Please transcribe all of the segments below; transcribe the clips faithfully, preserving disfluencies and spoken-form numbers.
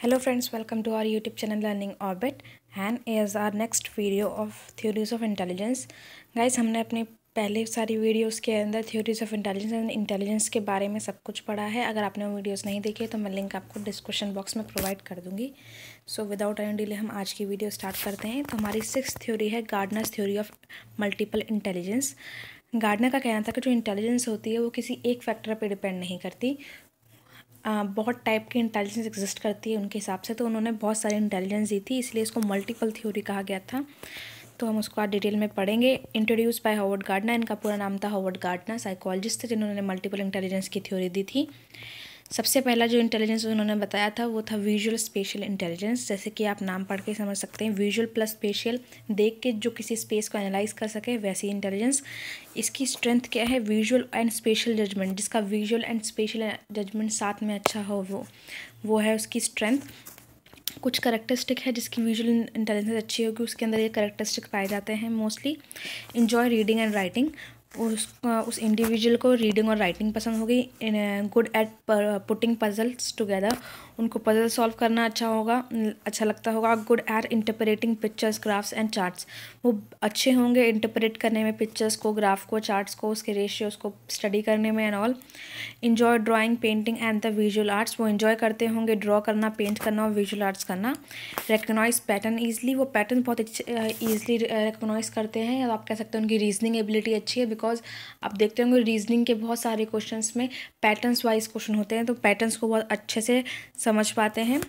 Hello friends, welcome to our YouTube channel Learning Orbit, and is our next video of Theories of Intelligence. Guys, हमने अपनी पहले सारी videos के अंदर Theories of Intelligence and intelligence के बारे में सब कुछ पढ़ा है. अगर आपने वो वीडियोस नहीं देखे तो मैं लिंक आपको डिस्क्रिप्शन बॉक्स में प्रोवाइड कर दूँगी. सो विदाउट एनी डिले हम आज की वीडियो स्टार्ट करते हैं. तो हमारी सिक्स्थ थ्योरी है Gardner's theory of multiple intelligence. Gardner का कहना था कि जो इंटेलिजेंस होती है वो किसी एक फैक्टर पर डिपेंड नहीं करती. Uh, बहुत टाइप की इंटेलिजेंस एग्जिस्ट करती है उनके हिसाब से. तो उन्होंने बहुत सारी इंटेलिजेंस दी थी, इसलिए इसको मल्टीपल थ्योरी कहा गया था. तो हम उसको आज डिटेल में पढ़ेंगे. Introduce by Howard Gardner. इनका पूरा नाम था हॉवर्ड गार्डनर. साइकोलॉजिस्ट थे जिन्होंने मल्टीपल इंटेलिजेंस की थ्योरी दी थी. सबसे पहला जो इंटेलिजेंस उन्होंने बताया था वो था विजुअल स्पेशल इंटेलिजेंस. जैसे कि आप नाम पढ़ के समझ सकते हैं, विजुअल प्लस स्पेशल, देख के जो किसी स्पेस को एनालाइज कर सके वैसी इंटेलिजेंस. इसकी स्ट्रेंथ क्या है? Visual and spatial judgement. जिसका विजुअल एंड स्पेशल जजमेंट साथ में अच्छा हो वो वो है उसकी स्ट्रेंथ. कुछ करैक्टरिस्टिक है जिसकी विजुअल इंटेलिजेंस अच्छी होगी उसके अंदर ये करैक्टरिस्टिक पाए जाते हैं mostly. Enjoy reading and writing. उस उस इंडिविजुअल को रीडिंग और राइटिंग पसंद होगी. Good at putting puzzles together. उनको पजल सॉल्व करना अच्छा होगा अच्छा लगता होगा. Good at interpreting pictures graphs and charts. वो अच्छे होंगे इंटरप्रेट करने में पिक्चर्स को, ग्राफ को, चार्ट्स को, उसके रेशियोस को स्टडी करने में and all. Enjoy drawing painting and the visual arts. वो इन्जॉय करते होंगे ड्रॉ करना, पेंट करना और विजुअल आर्ट्स करना. Recognise pattern easily. वो पैटर्न बहुत ईजिली रिकगनाइज करते हैं. आप कह सकते हैं उनकी रीजनिंग एबिलिटी अच्छी है. बिकॉज आप देखते होंगे रीजनिंग के बहुत सारे क्वेश्चंस में पैटर्न्स वाइज क्वेश्चन होते हैं, तो पैटर्न्स को बहुत अच्छे से समझ पाते हैं.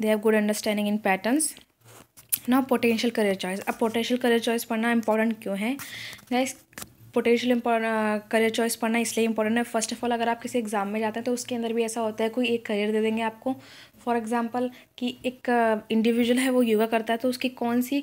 They have good understanding in patterns. Now potential career choice. अब पोटेंशियल करियर चॉइस पढ़ना इंपॉर्टेंट क्यों है गाइस? पोटेंशियल करियर चॉइस पढ़ना इसलिए इंपॉर्टेंट है. फर्स्ट ऑफ ऑल, अगर आप किसी एग्जाम में जाते हैं तो उसके अंदर भी ऐसा होता है कोई एक करियर दे देंगे आपको. फॉर एग्जांपल कि एक इंडिविजुअल है वो योगा करता है, तो उसकी कौन सी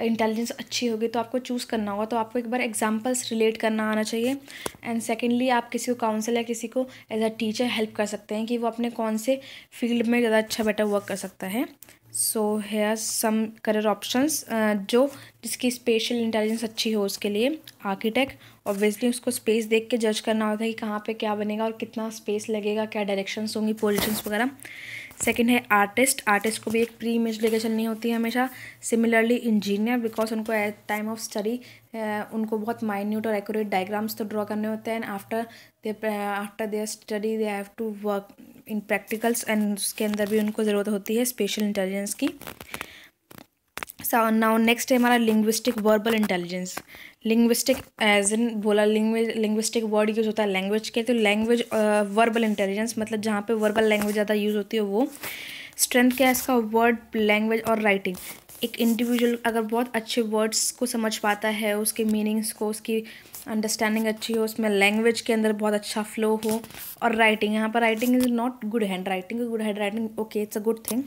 इंटेलिजेंस अच्छी होगी तो आपको चूज़ करना होगा. तो आपको एक बार एग्जांपल्स रिलेट करना आना चाहिए. एंड सेकेंडली, आप किसी को काउंसिल या किसी को एज अ टीचर हेल्प कर सकते हैं कि वो अपने कौन से फील्ड में ज़्यादा अच्छा बेटर वर्क कर सकता है. So here some career options. जो जिसकी स्पेशल इंटेलिजेंस अच्छी हो उसके लिए आर्किटेक्ट. ऑब्वियसली उसको स्पेस देख के जज करना होता है कि कहाँ पे क्या बनेगा और कितना स्पेस लगेगा, क्या डायरेक्शंस होंगी, पोजीशंस वगैरह. सेकंड है आर्टिस्ट. आर्टिस्ट को भी एक प्री इमेज लेके चलनी होती है हमेशा. सिमिलरली इंजीनियर, बिकॉज उनको एट टाइम ऑफ स्टडी उनको बहुत माइन्यूट और एक्यूरेट डायग्राम्स तो ड्रॉ करने होते हैं. And after they after their study they have to work in practicals, and उसके अंदर भी उनको ज़रूरत होती है स्पेशल इंटेलिजेंस की. नाउ नेक्स्ट है हमारा linguistic verbal intelligence. Linguistic as in बोला लिंग्वेज लिंग्विस्टिक वर्ड यूज़ होता है लैंग्वेज के, तो लैंग्वेज वर्बल इंटेलिजेंस मतलब जहाँ पे वर्बल लैंग्वेज ज़्यादा यूज़ होती है वो. स्ट्रेंथ क्या है इसका? वर्ड, लैंग्वेज और राइटिंग. एक इंडिविजुअल अगर बहुत अच्छे वर्ड्स को समझ पाता है, उसके मीनिंग्स को, उसकी अंडरस्टैंडिंग अच्छी हो, उसमें लैंग्वेज के अंदर बहुत अच्छा फ्लो हो, और राइटिंग. यहाँ पर writing is not good handwriting. Good handwriting okay it's a good thing,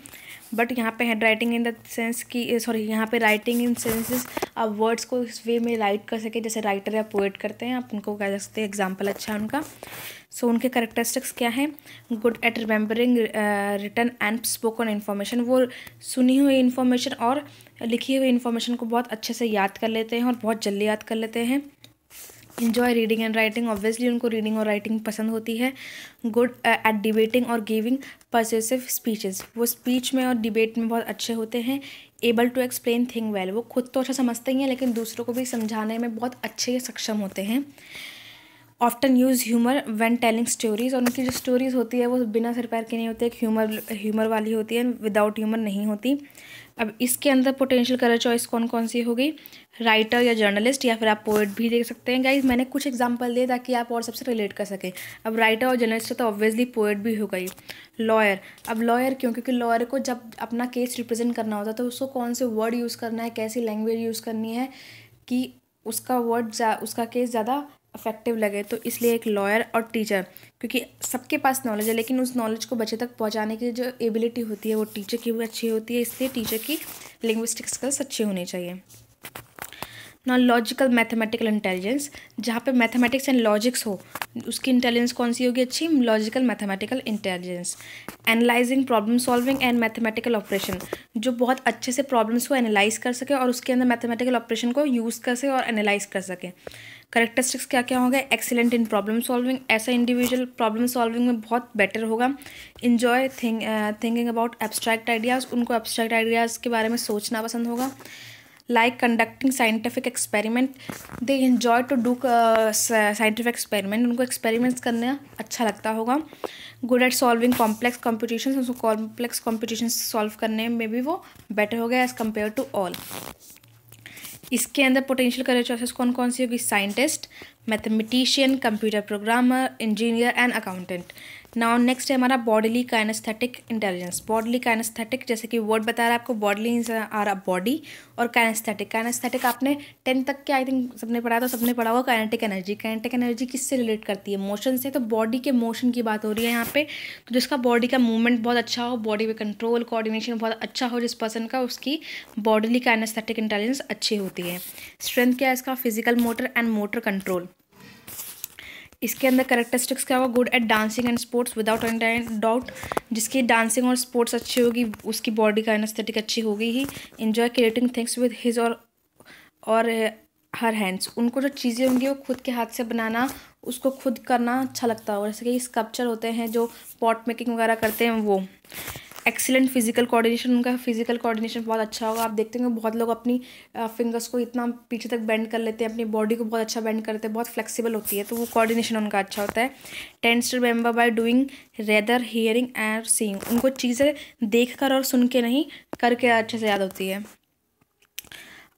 but यहाँ पे handwriting in the sense की सॉरी यहाँ पे राइटिंग इन सेंसेस आप वर्ड्स को इस वे में राइट कर सके जैसे राइटर या पोएट करते हैं. आप उनको कह सकते हैं एग्जाम्पल अच्छा है उनका. सो so, उनके करेक्टरिस्टिक्स क्या हैं? Good at remembering written and spoken information. वो सुनी हुई इन्फॉर्मेशन और लिखी हुई इन्फॉर्मेशन को बहुत अच्छे से याद कर लेते हैं और बहुत जल्दी याद कर लेते हैं. Enjoy reading and writing. Obviously उनको रीडिंग और राइटिंग पसंद होती है. गुड एट डिबेटिंग और गिविंग पर्सुएसिव स्पीचेस. वो स्पीच में और डिबेट में बहुत अच्छे होते हैं. Able to explain thing well. वो खुद तो अच्छा समझते ही हैं लेकिन दूसरों को भी समझाने में बहुत अच्छे सक्षम होते हैं. Often use humour when telling stories. और उनकी जो स्टोरीज़ होती है वो बिना सिर पैर के नहीं होती है, ह्यूमर ह्यूमर वाली होती है, विदाउट ह्यूमर नहीं होती. अब इसके अंदर पोटेंशियल करियर चॉइस कौन कौन सी होगी? राइटर या जर्नलिस्ट, या फिर आप पोएट भी देख सकते हैं. गाइज मैंने कुछ एग्जांपल दिए ताकि आप और सबसे रिलेट कर सकें. अब राइटर और जर्नलिस्ट तो ऑब्वियसली पोएट भी हो गई. लॉयर. अब लॉयर क्यों? क्योंकि लॉयर को जब अपना केस रिप्रेजेंट करना होता है तो उसको कौन से वर्ड यूज़ करना है, कैसी लैंग्वेज यूज़ करनी है कि उसका वर्ड उसका केस ज़्यादा अफेक्टिव लगे. तो इसलिए एक लॉयर और टीचर, क्योंकि सबके पास नॉलेज है लेकिन उस नॉलेज को बच्चे तक पहुंचाने की जो एबिलिटी होती है वो टीचर की भी अच्छी होती है. इसलिए टीचर की लिंग्विस्टिक स्किल्स अच्छी होनी चाहिए. Now logical mathematical intelligence. जहाँ पे मैथमेटिक्स एंड लॉजिक्स हो उसकी इंटेलिजेंस कौन सी होगी अच्छी? Logical mathematical intelligence. Analysing, problem solving and mathematical operation. जो बहुत अच्छे से प्रॉब्लम्स को एनालाइज कर सके और उसके अंदर मैथमेटिकल ऑपरेशन को यूज़ कर सके और एनालाइज कर सके. करेक्टरिस्टिक्स क्या क्या होगा, एक्सीलेंट इन प्रॉब्लम सॉल्विंग, ऐसा इंडिविजुअल प्रॉब्लम सॉल्विंग में बहुत बेटर होगा, enjoy think thinking about abstract ideas, उनको एब्स्ट्रैक्ट आइडियाज़ के बारे में सोचना पसंद होगा, like conducting scientific experiment, they enjoy to do scientific experiment, उनको एक्सपेरिमेंट्स करना अच्छा लगता होगा, good at solving complex competition, उनको कॉम्प्लेक्स कॉम्पिटिशन सॉल्व करने में भी वो बेटर हो गया एज़ कम्पेयर टू ऑल। इसके अंदर पोटेंशियल करियर चॉइसेस कौन कौन सी होगी, scientist, mathematician, computer programmer, engineer and accountant. Now next है हमारा bodily kinaesthetic intelligence. Bodily kinaesthetic जैसे कि वर्ड बता रहा है आपको, बॉडीली आ रहा बॉडी, और काइनेस्थेटिक काइनेस्थेटिक आपने टेंथ तक के आई थिंक सबने पढ़ा, तो सबने पढ़ा होगा काइनेटिक एनर्जी। काइनेटिक एनर्जी किससे रिलेट करती है, मोशन से, तो बॉडी के मोशन की बात हो रही है यहाँ पे। तो जिसका बॉडी का मूवमेंट बहुत अच्छा हो, बॉडी पे कंट्रोल कोऑर्डिनेशन बहुत अच्छा हो जिस पर्सन का, उसकी बॉडीली काइनेस्थेटिक इंटेलिजेंस अच्छी होती है। स्ट्रेंथ क्या है इसका, physical motor and motor control. इसके अंदर करेक्टरिस्टिक्स क्या होगा, good at dancing and sports without any doubt, जिसकी डांसिंग और स्पोर्ट्स अच्छी होगी उसकी बॉडी का एस्थेटिक अच्छी होगी ही। Enjoy creating things with his और और हर हैंड्स, उनको जो चीज़ें होंगी वो खुद के हाथ से बनाना, उसको खुद करना अच्छा लगता होगा, जैसे कि स्कल्पचर होते हैं जो पॉट मेकिंग वगैरह करते हैं वो। एक्सीलेंट फिजिकल कोऑर्डिनेशन, उनका फिजिकल कोऑर्डिनेशन बहुत अच्छा होगा। आप देखते होंगे बहुत लोग अपनी फिंगर्स को इतना पीछे तक बेंड कर लेते हैं, अपनी बॉडी को बहुत अच्छा बेंड करते हैं, बहुत फ्लेक्सिबल होती है, तो वो कोऑर्डिनेशन उनका अच्छा होता है। Tends to remember by doing rather hearing and seeing, उनको चीज़ें देख कर और सुन के नहीं, करके अच्छे से याद होती है।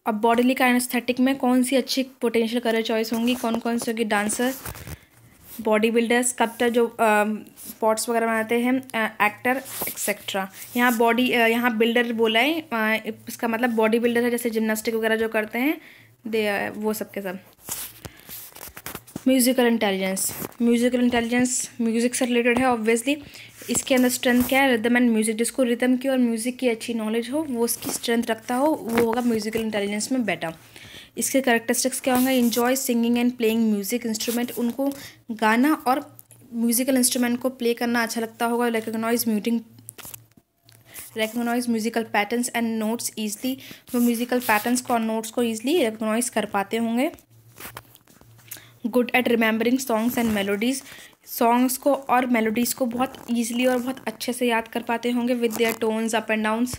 अब बॉडीली काइनेस्थेटिक में कौन सी अच्छी पोटेंशियल करियर चॉइस होंगी, कौन कौन सी होगी, डांसर, बॉडी बिल्डर्स, स्कल्पटर जो पॉट्स वगैरह बनाते हैं, एक्टर एक्सेट्रा। यहाँ बॉडी यहाँ बिल्डर बोला है, आ, इसका मतलब बॉडी बिल्डर है, जैसे जिम्नास्टिक वगैरह जो करते हैं दे वो सब के सब। Musical intelligence, musical intelligence music से रिलेटेड है ऑब्वियसली। इसके अंदर स्ट्रेंथ क्या है, रिदम एंड म्यूज़िक, जिसको रिदम की और म्यूज़िक की अच्छी नॉलेज हो, वो उसकी स्ट्रेंथ रखता हो, वो होगा म्यूज़िकल इंटेलिजेंस में बेटर। इसके करेक्टरिस्टिक्स क्या होंगे, enjoy singing and playing music instrument, उनको गाना और म्यूज़िकल इंस्ट्रूमेंट को प्ले करना अच्छा लगता होगा। Recognise muting recognise musical patterns and notes easily, वो म्यूज़िकल पैटर्न्स को और नोट्स को ईजिली रिकॉग्नाइज कर पाते होंगे। Good at remembering songs and melodies, songs को और मेलोडीज़ को बहुत ईजिली और बहुत अच्छे से याद कर पाते होंगे with their tones up and downs.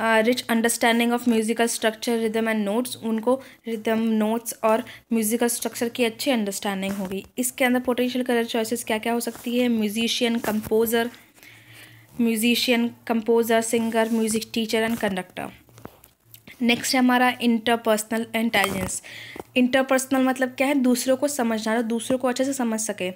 Rich understanding of musical structure, rhythm and notes, उनको रिदम, नोट्स और म्यूज़िकल स्ट्रक्चर की अच्छी अंडरस्टैंडिंग होगी। इसके अंदर पोटेंशियल करियर चॉइसेस क्या क्या हो सकती है, musician, composer, musician composer singer, music teacher and conductor. Next है हमारा इंटरपर्सनल इंटेलिजेंस। इंटरपर्सनल मतलब क्या है, दूसरों को समझना, तो दूसरों को अच्छे से समझ सके।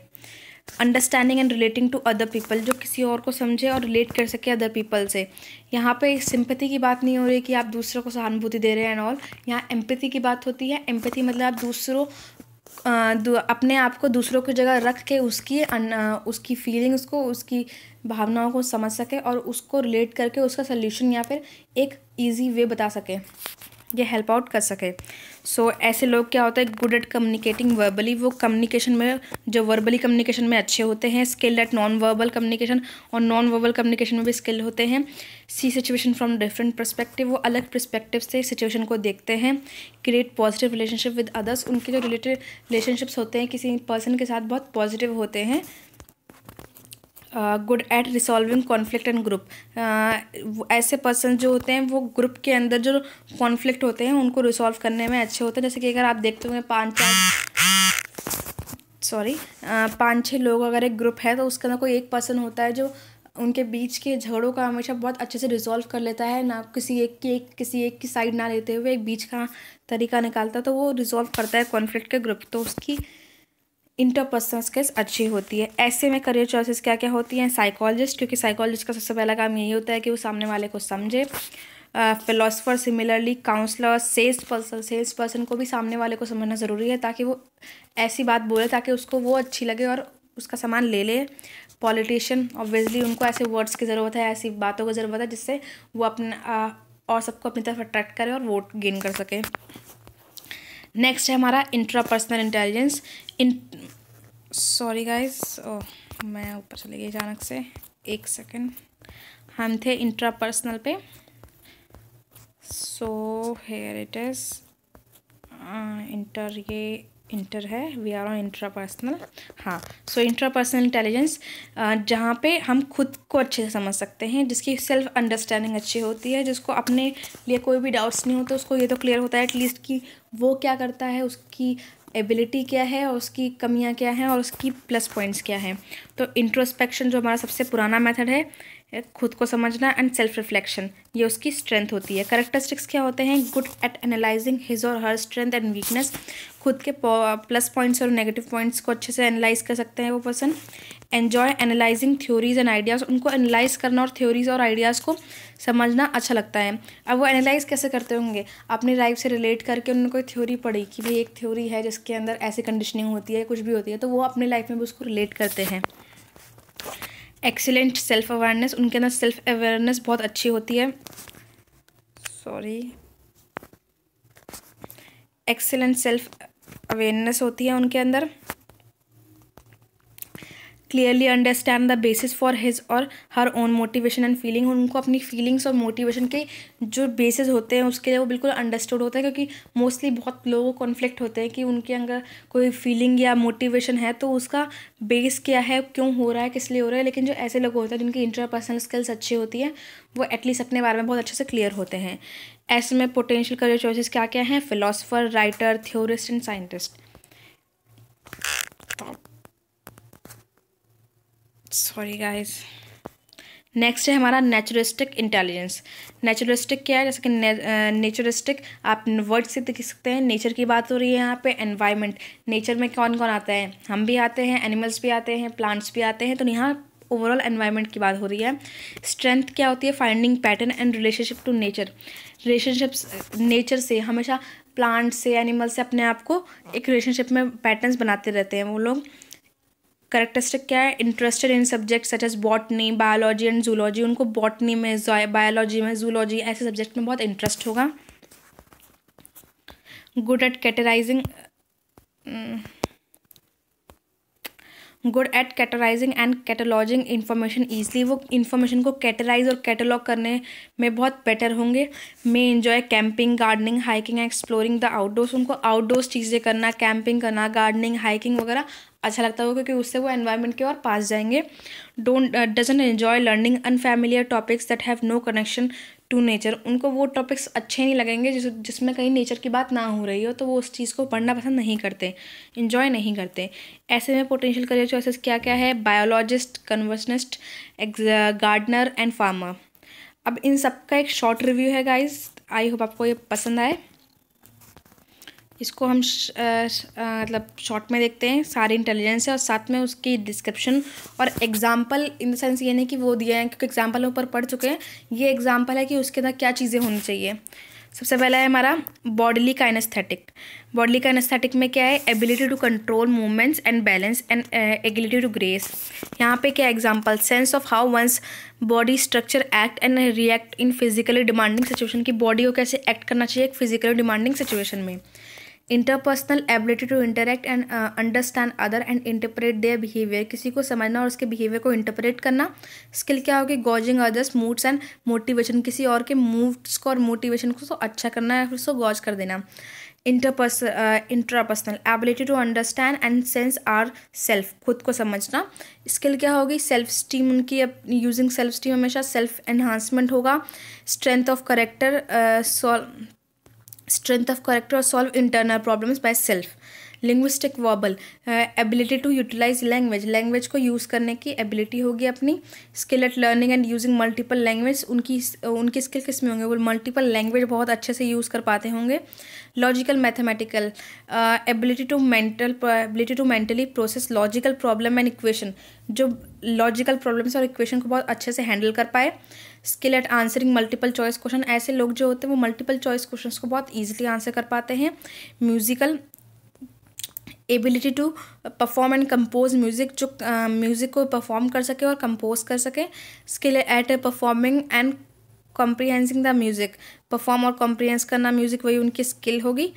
Understanding and relating to other people, जो किसी और को समझे और रिलेट कर सके अदर पीपल से। यहाँ पे सिंपैथी की बात नहीं हो रही कि आप दूसरों को सहानुभूति दे रहे हैं एंड ऑल, यहाँ एम्पैथी की बात होती है। एम्पैथी मतलब आप दूसरों अपने आप को दूसरों की जगह रख के उसकी उसकी फीलिंग, उसको उसकी भावनाओं को समझ सके और उसको रिलेट करके उसका सल्यूशन या फिर एक ईजी वे बता सके, ये हेल्प आउट कर सके। सो so, ऐसे लोग क्या होता है, गुड एट कम्युनिकेटिंग वर्बली, वो कम्युनिकेशन में जो वर्बली कम्युनिकेशन में अच्छे होते हैं। Skilled at non verbal communication, और नॉन वर्बल कम्युनिकेशन में भी स्किल होते हैं। See situation from different perspective, वो अलग पर्सपेक्टिव से सिचुएशन को देखते हैं। Create positive relationship with others, उनके जो रिलेटेड रिलेशनशिप्स होते हैं किसी पर्सन के साथ बहुत पॉजिटिव होते हैं। Good at resolving conflict and group, ऐसे पर्सन जो होते हैं वो ग्रुप के अंदर जो कॉन्फ्लिक्ट होते हैं उनको रिसॉल्व करने में अच्छे होते हैं। जैसे कि अगर आप देखते होंगे पाँच चार सॉरी पाँच छः लोग अगर एक ग्रुप है तो उसके अंदर कोई एक पर्सन होता है जो उनके बीच के झगड़ों का हमेशा बहुत अच्छे से रिसॉल्व कर लेता है, ना किसी एक की एक किसी एक की साइड ना लेते हुए एक बीच का तरीका निकालता है, तो वो रिसॉल्व करता है कॉन्फ्लिक्ट के ग्रुप, तो उसकी इंटरपर्सनल स्किल्स अच्छी होती है। ऐसे में करियर चॉइसेस क्या क्या होती हैं, साइकोलॉजिस्ट, क्योंकि साइकोलॉजिस्ट का सबसे पहला काम यही होता है कि वो सामने वाले को समझे। Philosopher, similarly counsellor, sales person, sales person को भी सामने वाले को समझना ज़रूरी है ताकि वो ऐसी बात बोले ताकि उसको वो अच्छी लगे और उसका सामान ले ले। पॉलिटिशियन, ऑब्वियसली उनको ऐसे वर्ड्स की ज़रूरत है, ऐसी बातों की ज़रूरत है जिससे वो अपना और सबको अपनी तरफ अट्रैक्ट करे और वोट गेन कर सके। नेक्स्ट है हमारा इंट्रापर्सनल इंटेलिजेंस। इन सॉरी गाइस मैं ऊपर चली गई अचानक से, एक सेकेंड, हम थे इंट्रापर्सनल पे। So here it is inter, ये इंटर है, वी आर ऑन इंट्रापर्सनल, हाँ सो इंट्रापर्सनल इंटेलिजेंस जहाँ पे हम खुद को अच्छे से समझ सकते हैं, जिसकी सेल्फ अंडरस्टैंडिंग अच्छी होती है, जिसको अपने लिए कोई भी डाउट्स नहीं होते, उसको ये तो क्लियर होता है एटलीस्ट कि वो क्या करता है, उसकी एबिलिटी क्या है और उसकी कमियाँ क्या हैं और उसकी प्लस पॉइंट्स क्या हैं। तो इंट्रोस्पेक्शन जो हमारा सबसे पुराना मेथड है खुद को समझना, एंड सेल्फ रिफ्लेक्शन ये उसकी स्ट्रेंथ होती है। करेक्टरिस्टिक्स क्या होते हैं, good eight analysing his or her strength and weakness, खुद के प्लस पॉइंट्स और नेगेटिव पॉइंट्स को अच्छे से एनालाइज कर सकते हैं वो person. Enjoy analysing theories and ideas, उनको एनालाइज करना और थ्योरीज और आइडियाज़ को समझना अच्छा लगता है। अब वो एनालाइज कैसे करते होंगे, अपनी लाइफ से रिलेट करके उन्होंने कोई थ्योरी पढ़ी कि भाई एक थ्योरी है जिसके अंदर ऐसी कंडीशनिंग होती है, कुछ भी होती है, तो वो अपने लाइफ में भी उसको रिलेट करते हैं। एक्सीलेंट सेल्फ अवेयरनेस, उनके अंदर सेल्फ अवेयरनेस बहुत अच्छी होती है, सॉरी एक्सीलेंट सेल्फ अवेयरनेस होती है उनके अंदर। Clearly understand the basis for his or her own motivation and feeling, उनको अपनी फीलिंग्स और मोटिवेशन के जो बेसिस होते हैं उसके लिए वो बिल्कुल अंडरस्टूड होता है, क्योंकि मोस्टली बहुत लोगों को कॉन्फ्लिक्ट होते हैं कि उनके अंदर कोई फीलिंग या मोटिवेशन है तो उसका बेस क्या है, क्यों हो रहा है, किस लिए हो रहा है। लेकिन जो ऐसे लोग होते हैं जिनकी इंटरपर्सनल स्किल्स अच्छी होती है वो एटलीस्ट अपने बारे में बहुत अच्छे से क्लियर होते हैं। ऐसे में पोटेंशियल करियर चॉइसेस क्या क्या हैं, philosopher, writer, theorist and scientist. Sorry guys, next है हमारा नेचुरिस्टिक इंटेलिजेंस। नेचुरिस्टिक क्या है, जैसे कि नेचुरिस्टिक आप वर्ड से देख सकते हैं, नेचर की बात हो रही है यहाँ पे, एनवायरनमेंट, नेचर में कौन कौन आता है, हम भी आते हैं, एनिमल्स भी आते हैं, प्लांट्स भी आते हैं, तो यहाँ ओवरऑल एनवायरनमेंट की बात हो रही है। स्ट्रेंथ क्या होती है, finding pattern and relationship to nature, relationships nature से, हमेशा प्लांट्स से, एनिमल से अपने आप को एक रिलेशनशिप में पैटर्न्स बनाते रहते हैं वो लोग। करेक्टरिस्टिक क्या है, interested in subject such as botany, biology and zoology, उनको बॉटनी में, बायोलॉजी में, जूलॉजी ऐसे सब्जेक्ट में बहुत इंटरेस्ट होगा। Good at categorising good at categorising and cataloguing information easily, वो इन्फॉर्मेशन को कैटेगराइज और कैटलॉग करने में बहुत बेटर होंगे। May enjoy camping, gardening, hiking and exploring the outdoors, उनको आउटडोर्स चीज़ें करना, कैंपिंग करना, गार्डनिंग, हाइकिंग वगैरह अच्छा लगता होगा, क्योंकि उससे वो एनवायरनमेंट के और पास जाएंगे। Don't doesn't enjoy learning unfamiliar topics that have no connection to nature, उनको वो टॉपिक्स अच्छे नहीं लगेंगे जिस जिसमें कहीं नेचर की बात ना हो रही हो, तो वो उस चीज़ को पढ़ना पसंद नहीं करते, इन्जॉय नहीं करते। ऐसे में पोटेंशियल करियर चॉइसेस क्या क्या है, biologist, conservationist, gardener and farmer. अब इन सब का एक शॉर्ट रिव्यू है गाइज, आई होप आपको ये पसंद आए। इसको हम मतलब शॉर्ट में देखते हैं, सारी इंटेलिजेंस है और साथ में उसकी डिस्क्रिप्शन और एग्जाम्पल, इन द सेंस ये नहीं कि वो दिए हैं क्योंकि एग्जाम्पल ऊपर पढ़ चुके हैं, ये एग्जाम्पल है कि उसके अंदर क्या चीज़ें होनी चाहिए। सबसे पहला है हमारा बॉडीली काइनेस्थेटिक। बॉडीली काइनेस्थेटिक में क्या है, ability to control movements and balance and ability to grace. यहाँ पे क्या example, sense of how one's body structure act and react in physically demanding situation, की बॉडी को कैसे एक्ट करना चाहिए एक फिजिकली डिमांडिंग सिचुएशन में। Interpersonal ability to interact and understand other and interpret their behaviour, किसी को समझना और उसके बिहेवियर को इंटरप्रेट करना। स्किल क्या होगी, gauging others moods and motivation, किसी और के मूड्स को और मोटिवेशन को तो अच्छा करना है, उसको गॉज कर देना। Interpers intrapersonal ability to understand and sense our self, खुद को समझना। स्किल क्या होगी, सेल्फ स्टीम, उनकी यूजिंग सेल्फ स्टीम, हमेशा सेल्फ एनहांसमेंट होगा। Strength of character, solve strength of character और solve internal problems by self. Linguistic verbal, ability to utilise language, language को यूज़ करने की एबिलिटी होगी अपनी। Skill at learning and using multiple language, उनकी उनकी स्किल किस में होंगे, वो मल्टीपल लैंग्वेज बहुत अच्छे से यूज़ कर पाते होंगे। Logical mathematical ability to mental ability to mentally process logical problem and equation, जो लॉजिकल प्रॉब्लम्स और इक्वेशन को बहुत अच्छे से हैंडल कर पाए। Skill at answering multiple choice question, ऐसे लोग जो होते हैं वो मल्टीपल चॉइस क्वेश्चंस को बहुत ईजिली आंसर कर पाते हैं। Musical ability to perform and compose music, जो म्यूज़िक uh, को परफॉर्म कर सके और कंपोज कर सके। Skill at performing and कॉम्प्रीहेंसिंग the music, perform और कॉम्प्रीहेंस करना म्यूज़िक वही उनकी स्किल होगी।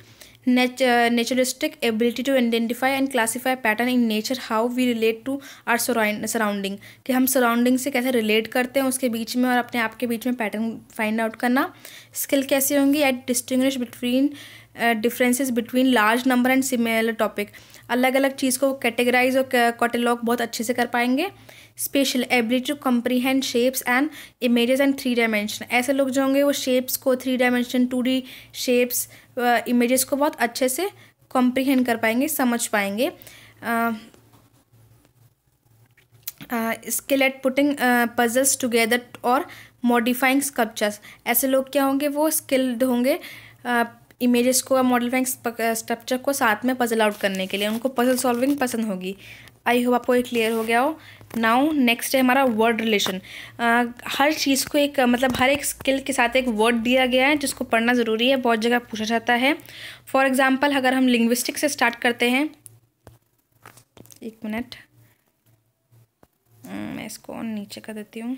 नेचुरिस्टिक ability to identify and classify pattern in nature, how we relate to our surrounding, कि हम सराउंडिंग से कैसे रिलेट करते हैं उसके बीच में और अपने आप के बीच में पैटर्न फाइंड आउट करना। स्किल कैसी होंगी, at distinguish between differences between large number and similar topic, अलग अलग चीज़ को कैटेगराइज और कैटलॉग बहुत अच्छे से कर पाएंगे। Special ability to comprehend shapes and images and three dimension, ऐसे लोग जो होंगे वो शेप्स को, three dimension, two D shapes, images को बहुत अच्छे से कंप्रीहेंड कर पाएंगे, समझ पाएंगे। स्केलेट पुटिंग पजल्स टुगेदर और मॉडिफाइंग स्कल्पचर्स, ऐसे लोग क्या होंगे, वो स्किल्ड होंगे इमेजेस को और मॉडिफाइंग स्ट्रक्चर को साथ में पजल आउट करने के लिए, उनको पजल सॉल्विंग पसंद होगी। आई होप आपको ये क्लियर हो गया हो। नाउ नेक्स्ट है हमारा वर्ड रिलेशन। हर चीज़ को एक मतलब हर एक स्किल के साथ एक वर्ड दिया गया है जिसको पढ़ना ज़रूरी है, बहुत जगह पूछा जाता है। फॉर एग्जाम्पल अगर हम लिंग्विस्टिक्स से स्टार्ट करते हैं, एक मिनट मैं इसको नीचे कर देती हूँ।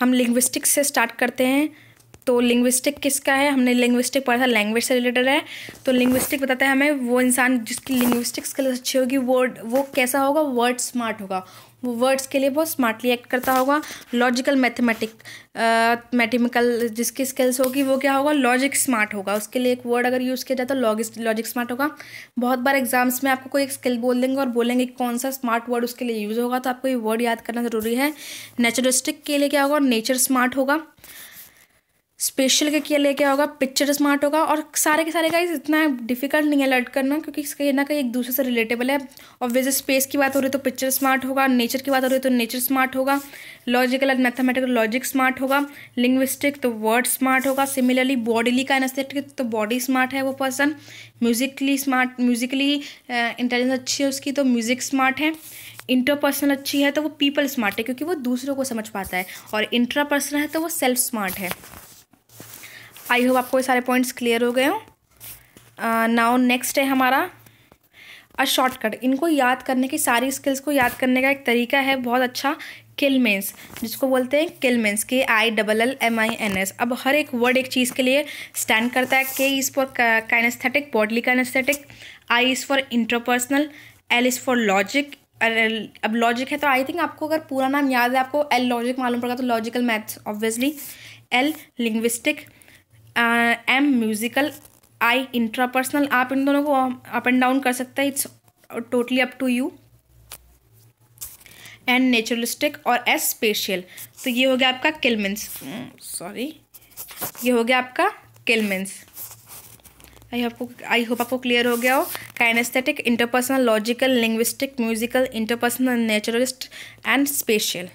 हम लिंग्विस्टिक्स से स्टार्ट करते हैं तो लिंग्विस्टिक किसका है, हमने लिंग्विस्टिक पढ़ा था, लैंग्वेज से रिलेटेड है। तो लिंग्विस्टिक बताता है हमें वो इंसान जिसकी लिंग्विस्टिक स्किल्स अच्छी होगी, वर्ड वो कैसा होगा, वर्ड स्मार्ट होगा, वो वर्ड्स के लिए बहुत स्मार्टली एक्ट करता होगा। लॉजिकल मैथमेटिक मैथमेटिकल जिसकी स्किल्स होगी वो क्या होगा, लॉजिक स्मार्ट होगा, उसके लिए एक वर्ड अगर यूज़ किया जाए तो लॉजिक लॉजिक स्मार्ट होगा। बहुत बार एग्जाम्स में आपको कोई एक स्किल बोल देंगे और बोलेंगे कौन सा स्मार्ट वर्ड उसके लिए यूज़ होगा, तो आपको ये वर्ड याद करना ज़रूरी है। नेचरिस्टिक के लिए क्या होगा, नेचर स्मार्ट होगा। स्पेशल के क्या लेके होगा, पिक्चर स्मार्ट होगा। और सारे के सारे गाइस इतना डिफिकल्ट नहीं है लर्न करना, क्योंकि कहीं ना कहीं एक दूसरे से रिलेटेबल है। ऑब्वियसली स्पेस की बात हो रही है तो पिक्चर स्मार्ट होगा, नेचर की बात हो रही है तो नेचर स्मार्ट होगा, logical and mathematical logic smart होगा, लिंग्विस्टिक तो वर्ड स्मार्ट होगा। सिमिलरली बॉडीली का एनास्टेटिक तो बॉडी स्मार्ट है वो person, musically smart, musically intelligence अच्छी है उसकी तो म्यूजिक स्मार्ट है। इंटरपर्सनल अच्छी है तो वो पीपल स्मार्ट है क्योंकि वो दूसरों को समझ पाता है, और इंट्रापर्सनल है तो वो सेल्फ स्मार्ट है। आई होप आपको ये सारे पॉइंट्स क्लियर हो गए हो। नाउ नेक्स्ट है हमारा अ शॉर्टकट। इनको याद करने की, सारी स्किल्स को याद करने का एक तरीका है बहुत अच्छा, किलमेंस, जिसको बोलते हैं किलमेंस, के I double L M I N S. अब हर एक वर्ड एक चीज़ के लिए स्टैंड करता है। K is for kinesthetic, bodily kinesthetic, I is for interpersonal, L is for logic. अब लॉजिक है तो आई थिंक आपको अगर पूरा नाम याद है आपको एल लॉजिक मालूम पड़ेगा, तो logical maths obviously, L linguistic, M musical, I intrapersonal. आप इन दोनों को अप एंड डाउन कर सकते हैं, it's totally up to you. And naturalistic और एस स्पेशियल। तो ये हो गया आपका किलमेंस, सॉरी ये हो गया आपका killmins. I hope I hope आपको क्लियर हो गया हो। Kinesthetic, interpersonal, logical, linguistic, musical, interpersonal, naturalist and spatial.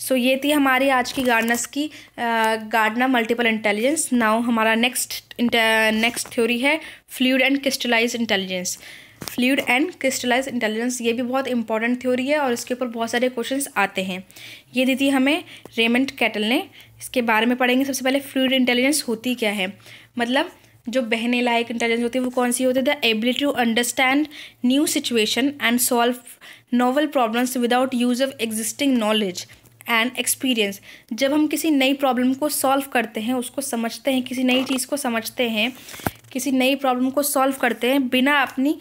So so, ये थी हमारी आज की गार्डनर्स की गार्डनर मल्टीपल इंटेलिजेंस। नाउ हमारा नेक्स्ट नेक्स्ट थ्योरी है fluid and crystallise intelligence. Fluid and crystallise intelligence ये भी बहुत इंपॉर्टेंट थ्योरी है और इसके ऊपर बहुत सारे क्वेश्चंस आते हैं। ये दी थी हमें रेमंड कैटल ने, इसके बारे में पढ़ेंगे। सबसे पहले फ्लूइड इंटेलिजेंस होती क्या है, मतलब जो बहने लायक इंटेलिजेंस होती है वो कौन सी होती है। The ability to understand new situation and solve novel problems without use of existing knowledge and experience. जब हम किसी नई प्रॉब्लम को सॉल्व करते हैं, उसको समझते हैं, किसी नई चीज़ को समझते हैं, किसी नई प्रॉब्लम को सॉल्व करते हैं बिना अपनी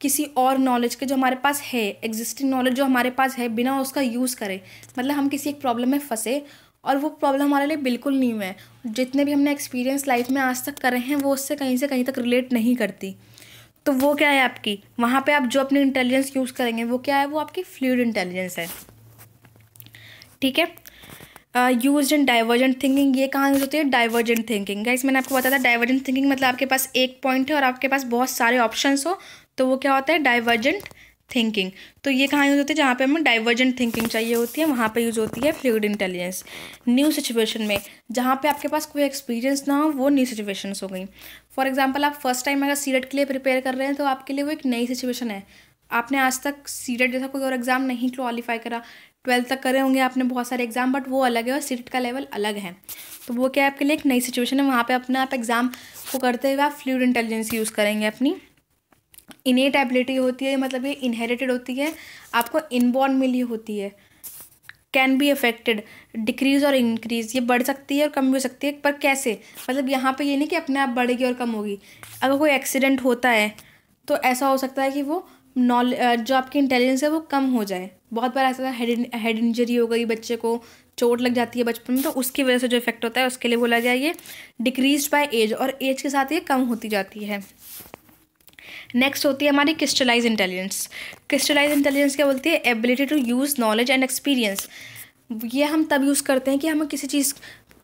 किसी और नॉलेज के जो हमारे पास है, एग्जिस्टिंग नॉलेज जो हमारे पास है, बिना उसका यूज़ करें। मतलब हम किसी एक प्रॉब्लम में फंसे और वो प्रॉब्लम हमारे लिए बिल्कुल न्यू है, जितने भी हमने एक्सपीरियंस लाइफ में आज तक करे हैं वो उससे कहीं से कहीं तक रिलेट नहीं करती, तो वो क्या है आपकी, वहाँ पर आप जो अपनी इंटेलिजेंस यूज़ करेंगे वो क्या है, वो आपकी फ्लूइड इंटेलिजेंस है। ठीक है। यूज इन डाइवर्जेंट थिंकिंग, ये कहाँ यूज़ होती है, डाइवर्जेंट थिंकिंग। गाइस मैंने आपको बताया था डाइवर्जेंट थिंकिंग मतलब आपके पास एक पॉइंट है और आपके पास बहुत सारे ऑप्शंस हो तो वो क्या होता है, डाइवर्जेंट थिंकिंग। तो ये कहाँ यूज़ होती है, जहाँ पे हमें डाइवर्जेंट थिंकिंग चाहिए होती है वहाँ पे यूज़ होती है फ्लूइड इंटेलिजेंस। न्यू सिचुएशन में जहाँ पे आपके पास कोई एक्सपीरियंस ना हो वो न्यू सिचुएशंस हो गई। फॉर एग्जाम्पल आप फर्स्ट टाइम अगर सीटेट के लिए प्रिपेयर कर रहे हैं तो आपके लिए वो एक नई सिचुएशन है, आपने आज तक सीटेट जैसा कोई और एग्ज़ाम नहीं क्वालिफाई करा, ट्वेल्थ तक करे होंगे आपने बहुत सारे एग्जाम, बट वो अलग है और सीटेट का लेवल अलग है, तो वो क्या है आपके लिए एक नई सिचुएशन है। वहाँ पे अपने आप एग्ज़ाम को करते हुए आप फ्लूइड इंटेलिजेंस यूज़ करेंगे। अपनी इनेट एबिलिटी होती है, मतलब ये इनहेरिटेड होती है, आपको इनबॉर्न मिली होती है। कैन बी अफेक्टेड, डिक्रीज और इंक्रीज, ये बढ़ सकती है और कम भी हो सकती है, पर कैसे, मतलब यहाँ पर ये नहीं कि अपने आप बढ़ेगी और कम होगी। अगर कोई एक्सीडेंट होता है तो ऐसा हो सकता है कि वो नॉलेज जो आपकी इंटेलिजेंस है वो कम हो जाए, बहुत बार ऐसा हेड हेड इंजरी हो गई, बच्चे को चोट लग जाती है बचपन में, तो उसकी वजह से जो इफेक्ट होता है उसके लिए बोला गया ये डिक्रीज बाय एज, और एज के साथ ये कम होती जाती है। नेक्स्ट होती है हमारी क्रिस्टलाइज इंटेलिजेंस। क्रिस्टलाइज इंटेलिजेंस क्या बोलती है? Ability to use knowledge and experience. ये हम तब यूज़ करते हैं कि हमें किसी चीज़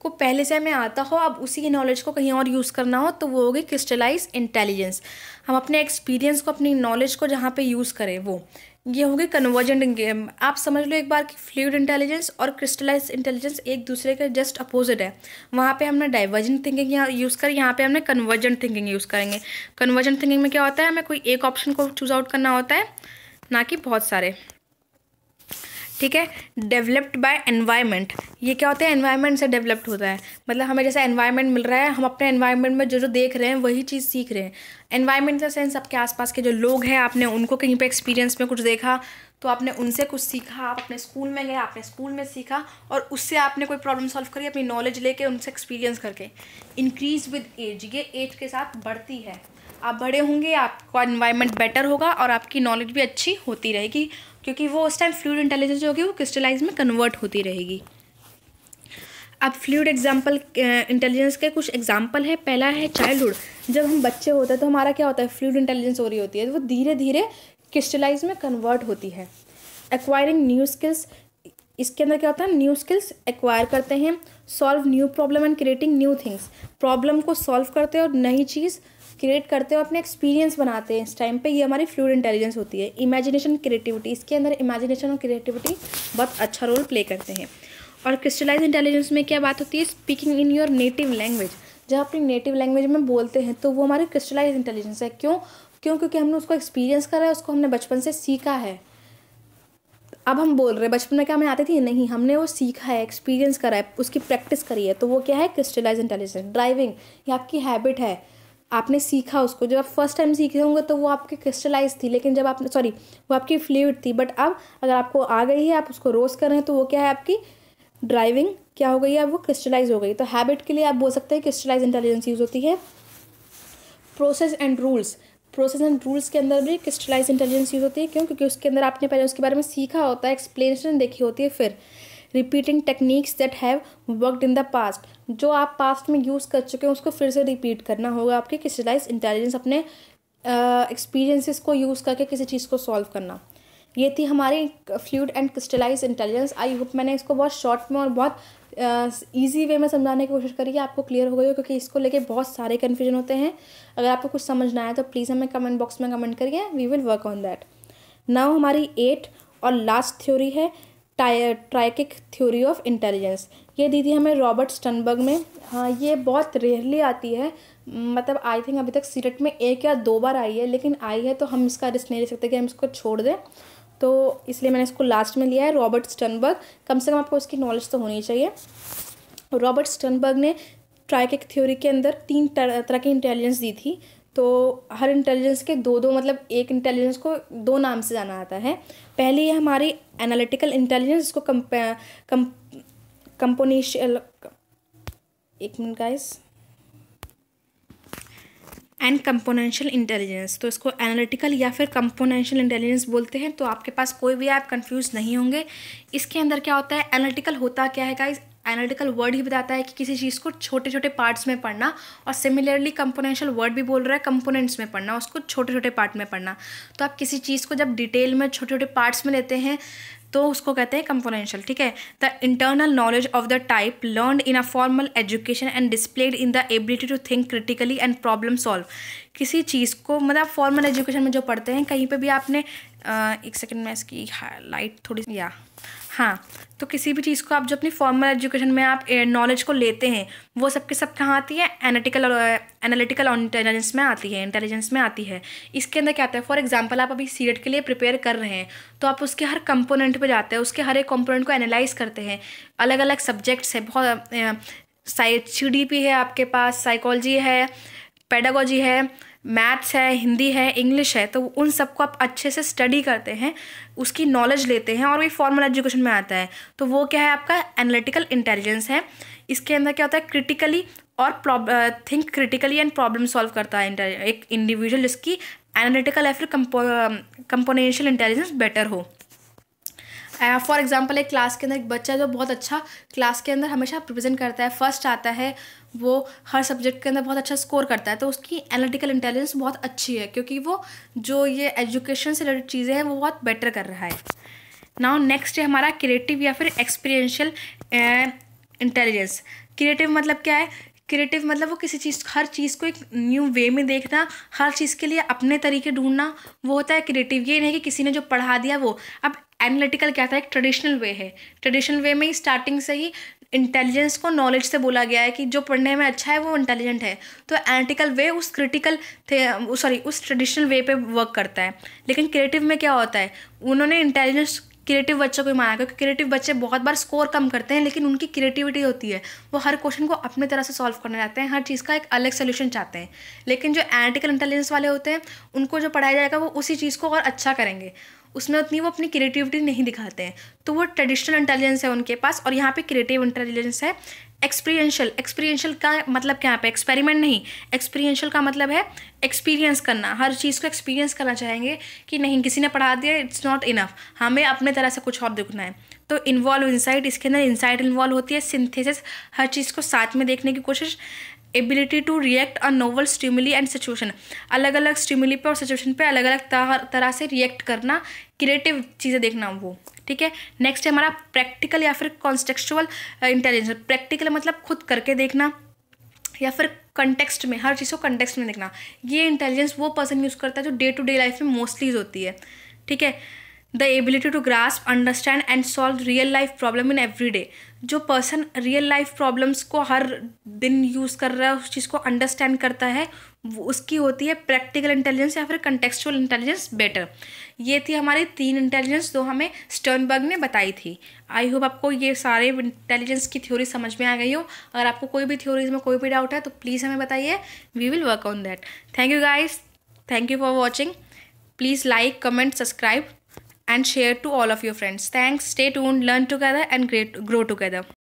को पहले से हमें आता हो, अब उसी नॉलेज को कहीं और यूज़ करना हो, तो वो होगी क्रिस्टलाइज इंटेलिजेंस। हम अपने एक्सपीरियंस को, अपनी नॉलेज को जहाँ पे यूज़ करें, वो ये होगी कन्वर्जेंट। आप समझ लो एक बार कि फ्लूइड इंटेलिजेंस और क्रिस्टलाइज इंटेलिजेंस एक दूसरे के जस्ट अपोजिट है। वहाँ पे हमने डाइवर्जेंट थिंकिंग यूज़ करें, यहाँ पे हमने कन्वर्जेंट थिंकिंग यूज़ करेंगे। कन्वर्जेंट थिंकिंग में क्या होता है, हमें कोई एक ऑप्शन को चूज़ आउट करना होता है, ना कि बहुत सारे। ठीक है। डेवलप्ड बाय एनवायरनमेंट, ये क्या होता है? एनवायरनमेंट से डेवलप्ड होता है। मतलब हमें जैसा एनवायरनमेंट मिल रहा है, हम अपने एनवायरनमेंट में जो जो देख रहे हैं वही चीज़ सीख रहे हैं। एनवायरनमेंट का सेंस, आपके आसपास के जो लोग हैं, आपने उनको कहीं पे एक्सपीरियंस में कुछ देखा तो आपने उनसे कुछ सीखा। आप अपने स्कूल में गए, आपने स्कूल में सीखा और उससे आपने कोई प्रॉब्लम सॉल्व करी अपनी नॉलेज लेके, उनसे एक्सपीरियंस करके। इंक्रीज विद एज, ये एज के साथ बढ़ती है। आप बड़े होंगे, आपका एनवायरनमेंट बेटर होगा और आपकी नॉलेज भी अच्छी होती रहेगी, क्योंकि वो उस टाइम फ्लूइड इंटेलिजेंस जो होगी वो क्रिस्टलाइज में कन्वर्ट होती रहेगी। अब फ्लूइड एग्जाम्पल इंटेलिजेंस के कुछ एग्जाम्पल है। पहला है चाइल्डहुड। जब हम बच्चे होते हैं तो हमारा क्या होता है? फ्लूइड इंटेलिजेंस हो रही होती है, वो धीरे धीरे क्रिस्टलाइज में कन्वर्ट होती है। एक्वायरिंग न्यू स्किल्स, इसके अंदर क्या होता है? न्यू स्किल्स एक्वायर करते हैं। Solve new problem and creating new things, problem को सॉल्व करते हैं और नई चीज़ क्रिएट करते हैं, अपने एक्सपीरियंस बनाते हैं। इस टाइम पे ये हमारी फ्लूइड इंटेलिजेंस होती है। इमेजिनेशन क्रिएटिविटी, इसके अंदर इमेजिनेशन और क्रिएटिविटी बहुत अच्छा रोल प्ले करते हैं। और क्रिस्टलाइज इंटेलिजेंस में क्या बात होती है? Speaking in your native language, जब अपनी नेटिव लैंग्वेज में बोलते हैं तो वो हमारी क्रिस्टलाइज इंटेलिजेंस है। क्यों? क्यों क्योंकि हमने उसको एक्सपीरियंस करा है, उसको हमने बचपन से सीखा है। अब हम बोल रहे हैं, बचपन में क्या हमें आती थी? नहीं, हमने वो सीखा है, एक्सपीरियंस करा है, उसकी प्रैक्टिस करी है, तो वो क्या है? Crystallise intelligence. ड्राइविंग, ये आपकी हैबिट है, आपने सीखा उसको। जब आप फर्स्ट टाइम सीखे होंगे तो वो आपकी क्रिस्टलाइज थी, लेकिन जब आपने सॉरी वो आपकी फ्लूइड थी, बट अब अगर आपको आ गई है, आप उसको रोज़ कर रहे हैं, तो वो क्या है? आपकी ड्राइविंग क्या हो गई है? वो क्रिस्टलाइज हो गई। तो हैबिट के लिए आप बोल सकते हैं क्रिस्टलाइज इंटेलिजेंस यूज़ होती है। Process and rules, process and rules के अंदर भी क्रिस्टलाइज इंटेलिजेंस यूज़ होती है। क्यों? क्योंकि उसके अंदर आपने पहले उसके बारे में सीखा होता है, एक्सप्लेनेशन देखी होती है। फिर repeating techniques that have worked in the past, जो आप पास्ट में यूज़ कर चुके हैं उसको फिर से रिपीट करना होगा। आपकी क्रिस्टलाइज इंटेलिजेंस, अपने एक्सपीरियंसेस को यूज़ करके किसी चीज़ को सॉल्व करना। ये थी हमारी fluid and crystallise intelligence. I hope मैंने इसको बहुत शॉर्ट में और बहुत ईजी uh, वे में समझाने की कोशिश करी है, आपको क्लियर हो गई हो, क्योंकि इसको लेके बहुत सारे कन्फ्यूजन होते हैं। अगर आपको कुछ समझना आया तो प्लीज़ हमें कमेंट बॉक्स में कमेंट करिए, we will work on that. Now हमारी एट और लास्ट थ्योरी है ट्रायर्किक थ्योरी ऑफ इंटेलिजेंस। ये दी थी हमें रॉबर्ट स्टर्नबर्ग में। हाँ, ये बहुत रेयरली आती है, मतलब आई थिंक अभी तक सीटेट में एक या दो बार आई है, लेकिन आई है तो हम इसका रिस्क नहीं ले सकते कि हम इसको छोड़ दें, तो इसलिए मैंने इसको लास्ट में लिया है। रॉबर्ट स्टर्नबर्ग, कम से कम आपको उसकी नॉलेज तो होनी चाहिए। रॉबर्ट स्टर्नबर्ग ने ट्रायर्किक थ्योरी के अंदर तीन तरह की इंटेलिजेंस दी थी, तो हर इंटेलिजेंस के दो दो, मतलब एक इंटेलिजेंस को दो नाम से जाना आता है। पहली है हमारी एनालिटिकल इंटेलिजेंस, इसको कंपोनेशियल एक minute guys and componential intelligence, तो इसको एनालिटिकल या फिर कंपोनेंशियल इंटेलिजेंस बोलते हैं। तो आपके पास कोई भी आप कंफ्यूज नहीं होंगे। इसके अंदर क्या होता है? एनालिटिकल होता क्या है गाइस? एनालिटिकल वर्ड ही बताता है कि किसी चीज़ को छोटे छोटे पार्ट्स में पढ़ना, और सिमिलरली कंपोनेंशियल वर्ड भी बोल रहा है कंपोनेंट्स में पढ़ना, उसको छोटे छोटे पार्ट में पढ़ना। तो आप किसी चीज़ को जब डिटेल में छोटे छोटे पार्ट्स में लेते हैं तो उसको कहते हैं कंपोनेंशियल। ठीक है। The internal knowledge of the type learn in a formal education and displayed in the ability to think critically and problem solve. किसी चीज़ को, मतलब फॉर्मल एजुकेशन में जो पढ़ते हैं, कहीं पे भी आपने आ, एक सेकंड में इसकी लाइट थोड़ी या हाँ तो किसी भी चीज़ को आप जो अपनी फॉर्मल एजुकेशन में आप नॉलेज को लेते हैं, वो सबके सब कहाँ आती है? एनालिटिकल एनालिटिकल इंटेलिजेंस में आती है, इंटेलिजेंस में आती है। इसके अंदर क्या आता है? फॉर एग्जांपल, आप अभी सीटेट के लिए प्रिपेयर कर रहे हैं तो आप उसके हर कंपोनेंट पे जाते हैं, उसके हर एक कंपोनेंट को एनालाइज करते हैं। अलग अलग सब्जेक्ट्स है, बहुत सी डी पी है, आपके पास साइकोलॉजी है, पेडागोजी है, मैथ्स है, हिंदी है, इंग्लिश है, तो उन सबको आप अच्छे से स्टडी करते हैं, उसकी नॉलेज लेते हैं, और वही फॉर्मल एजुकेशन में आता है। तो वो क्या है? आपका एनालिटिकल इंटेलिजेंस है। इसके अंदर क्या होता है? क्रिटिकली और think critically and problem solve करता है एक इंडिविजुअल, जिसकी एनालिटिकल या फिर कंपोनेंशियल इंटेलिजेंस बेटर हो। फॉर uh, एग्जांपल एक क्लास के अंदर एक बच्चा जो बहुत अच्छा क्लास के अंदर हमेशा रिप्रेजेंट करता है, फर्स्ट आता है, वो हर सब्जेक्ट के अंदर बहुत अच्छा स्कोर करता है, तो उसकी एनालिटिकल इंटेलिजेंस बहुत अच्छी है क्योंकि वो जो ये एजुकेशन से रिलेटेड चीज़ें हैं वो बहुत बेटर कर रहा है। नाउ नेक्स्ट है हमारा क्रिएटिव या फिर एक्सपीरियंशियल इंटेलिजेंस। क्रिएटिव मतलब क्या है? क्रिएटिव मतलब वो किसी चीज़, हर चीज़ को एक न्यू वे में देखना, हर चीज़ के लिए अपने तरीके ढूंढना, वो होता है क्रिएटिव। ये नहीं कि किसी ने जो पढ़ा दिया वो। अब एनालिटिकल क्या था? एक ट्रेडिशनल वे है। ट्रेडिशनल वे में ही स्टार्टिंग से ही इंटेलिजेंस को नॉलेज से बोला गया है कि जो पढ़ने में अच्छा है वो इंटेलिजेंट है। तो एनालिटिकल वे उस क्रिटिकल थे सॉरी उस ट्रेडिशनल वे पे वर्क करता है। लेकिन क्रिएटिव में क्या होता है, उन्होंने इंटेलिजेंस क्रिएटिव बच्चों को ही माना क्योंकि क्रिएटिव बच्चे बहुत बार स्कोर कम करते हैं लेकिन उनकी क्रिएटिविटी होती है, वो हर क्वेश्चन को अपने तरह से सॉल्व करना चाहते हैं, हर चीज़ का एक अलग सोल्यूशन चाहते हैं। लेकिन जो एनालिटिकल इंटेलिजेंस वाले होते हैं उनको जो पढ़ाया जाएगा वो उसी चीज़ को और अच्छा करेंगे, उसमें उतनी वो अपनी क्रिएटिविटी नहीं दिखाते हैं। तो वो ट्रेडिशनल इंटेलिजेंस है उनके पास, और यहाँ पे क्रिएटिव इंटेलिजेंस है। एक्सपीरियंशियल, एक्सपीरियंशियल का मतलब क्या है? यहाँ पे एक्सपेरिमेंट नहीं, एक्सपीरियंशियल का मतलब है एक्सपीरियंस करना, हर चीज़ को एक्सपीरियंस करना चाहेंगे कि नहीं किसी ने पढ़ा दिया, इट्स नॉट इनफ, हमें अपने तरह से कुछ और देखना है। तो इन्वॉल्व इंसाइट, इसके अंदर इंसाइट इन्वॉल्व होती है, सिंथेसिस, हर चीज़ को साथ में देखने की कोशिश, ability to react a novel stimuli and situation, अलग अलग स्टिमुली पे और सिचुएशन पे अलग अलग तरह से रिएक्ट करना, क्रिएटिव चीज़ें देखना वो, ठीक है। नेक्स्ट है हमारा प्रैक्टिकल या फिर कॉन्टेक्सचुअल इंटेलिजेंस। प्रैक्टिकल मतलब खुद करके देखना या फिर कंटेक्स्ट में, हर चीज़ को कंटेक्स्ट में देखना। ये इंटेलिजेंस वो पर्सन यूज़ करता है जो डे टू डे लाइफ में मोस्टली यूज होती है, ठीक है। The ability to grasp, understand and solve real life problem in every day. जो पर्सन रियल लाइफ प्रॉब्लम्स को हर दिन यूज़ कर रहा है, उस चीज़ को अंडरस्टैंड करता है, उसकी होती है प्रैक्टिकल इंटेलिजेंस या फिर कंटेक्सुअल इंटेलिजेंस बेटर। ये थी हमारी तीन इंटेलिजेंस जो हमें स्टर्नबर्ग ने बताई थी। आई होप आपको ये सारे इंटेलिजेंस की थ्योरी समझ में आ गई हो। अगर आपको कोई भी थ्योरीज में कोई भी डाउट है तो प्लीज़ हमें बताइए, we will work on that. Thank you guys, thank you for watching. Please like, comment, subscribe and share to all of your friends. Thanks, stay tuned, learn together and grow together.